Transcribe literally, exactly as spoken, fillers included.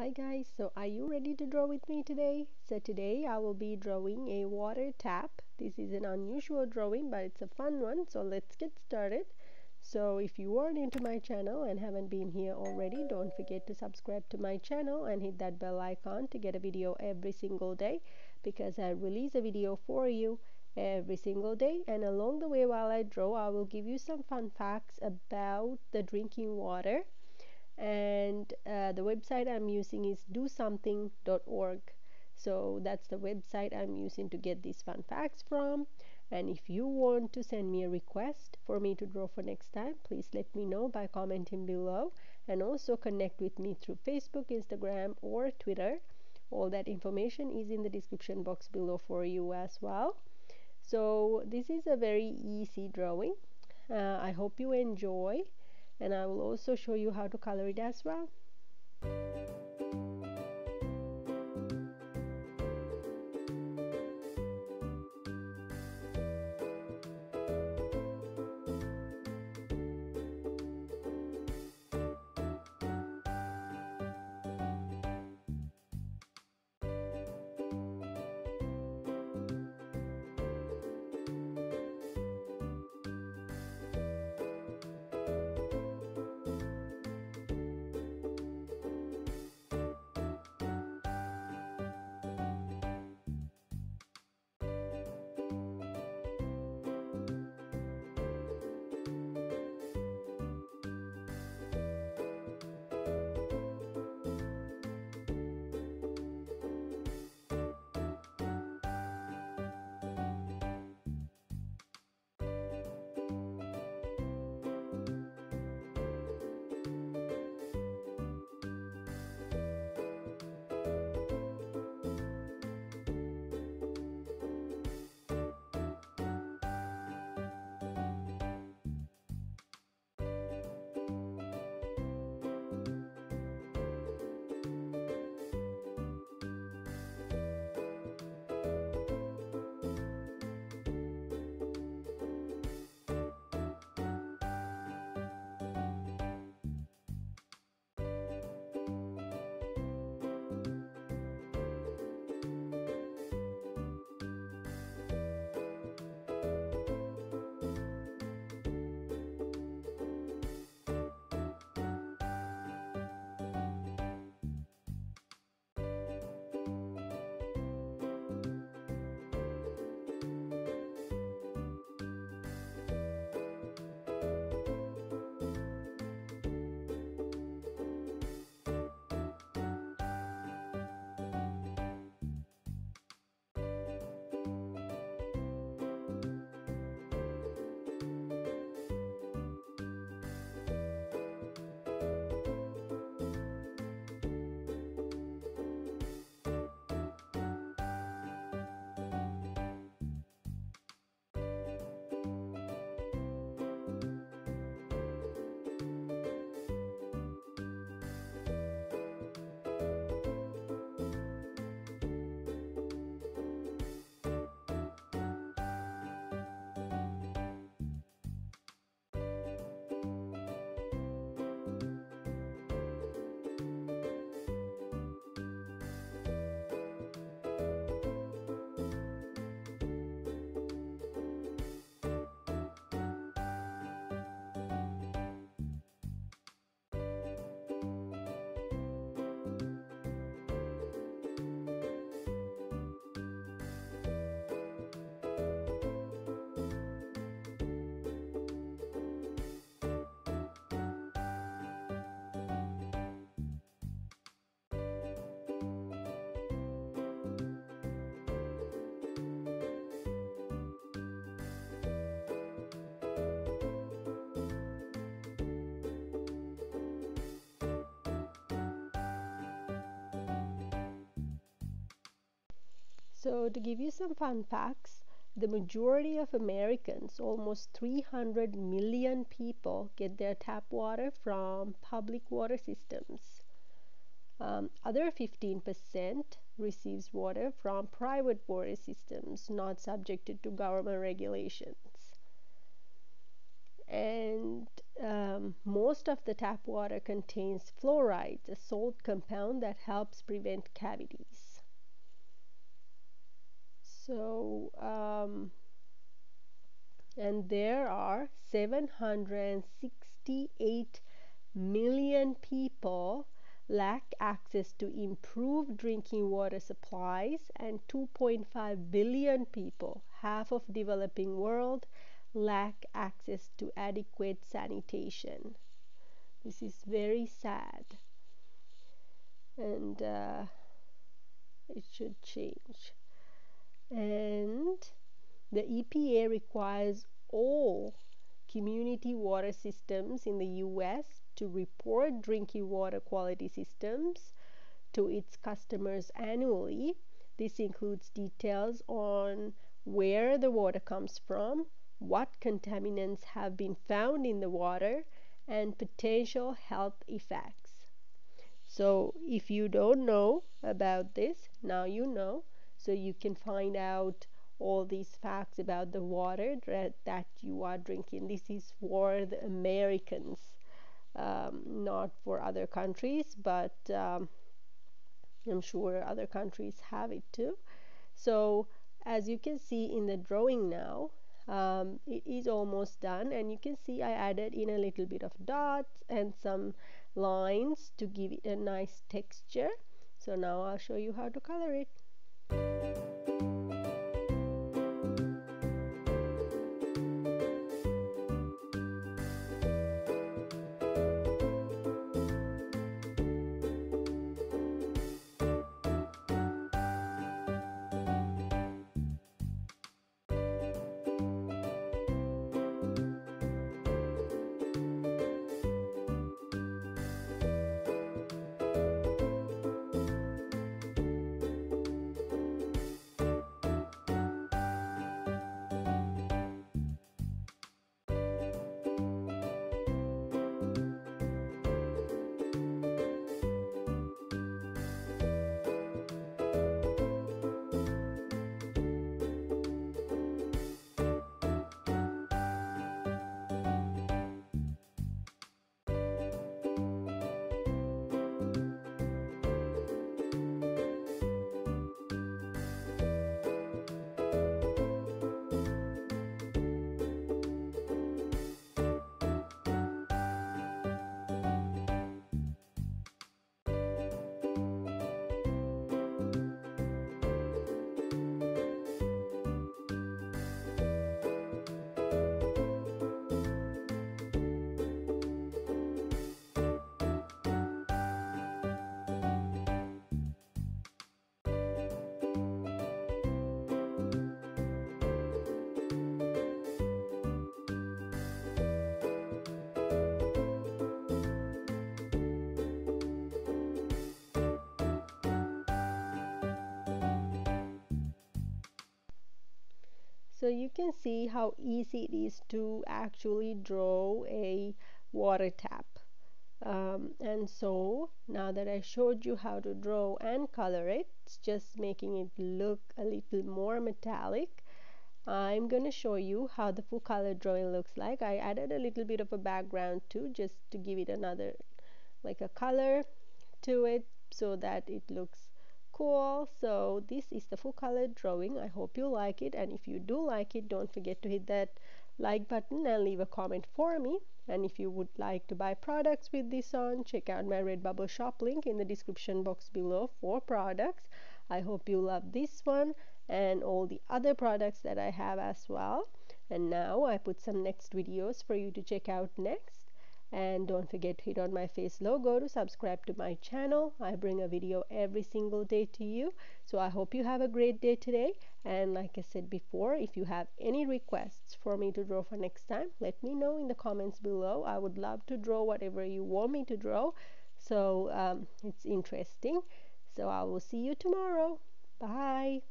Hi guys, so are you ready to draw with me today? So today I will be drawing a water tap. This is an unusual drawing, but it's a fun one, so let's get started. So if you are new to my channel and haven't been here already, don't forget to subscribe to my channel and hit that bell icon to get a video every single day, because I release a video for you every single day. And along the way, while I draw, I will give you some fun facts about the drinking water. And uh, the website I'm using is do something dot org. So that's the website I'm using to get these fun facts from. And if you want to send me a request for me to draw for next time, please let me know by commenting below, and also connect with me through Facebook, Instagram, or Twitter. All that information is in the description box below for you as well. So this is a very easy drawing. Uh, I hope you enjoy, and I will also show you how to color it as well. So to give you some fun facts, the majority of Americans, almost three hundred million people, get their tap water from public water systems. Um, other fifteen percent receives water from private water systems, not subjected to government regulations. and um, most of the tap water contains fluoride, a salt compound that helps prevent cavities. So um, and there are seven hundred sixty-eight million people lack access to improved drinking water supplies, and two point five billion people, half of developing world, lack access to adequate sanitation. This is very sad, and uh, it should change. And the E P A requires all community water systems in the U S to report drinking water quality systems to its customers annually. This includes details on where the water comes from, what contaminants have been found in the water, and potential health effects. So if you don't know about this, now you know, so you can find out all these facts about the water that you are drinking. This is for the Americans, um, not for other countries, but um, I'm sure other countries have it too. So as you can see in the drawing now, um, it is almost done, and you can see I added in a little bit of dots and some lines to give it a nice texture. So now I'll show you how to color it. So you can see how easy it is to actually draw a water tap. Um, and so now that I showed you how to draw and color it, just making it look a little more metallic, I'm going to show you how the full color drawing looks like. I added a little bit of a background too, just to give it another, like a color to it, so that it looks cool. So this is the full color drawing. I hope you like it, and if you do like it, don't forget to hit that like button and leave a comment for me. And if you would like to buy products with this on, check out my Redbubble shop link in the description box below for products. I hope you love this one and all the other products that I have as well. And now I put some next videos for you to check out next. And don't forget to hit on my face logo to subscribe to my channel. I bring a video every single day to you. So I hope you have a great day today. And like I said before, if you have any requests for me to draw for next time, let me know in the comments below. I would love to draw whatever you want me to draw. So um, it's interesting. So I will see you tomorrow. Bye.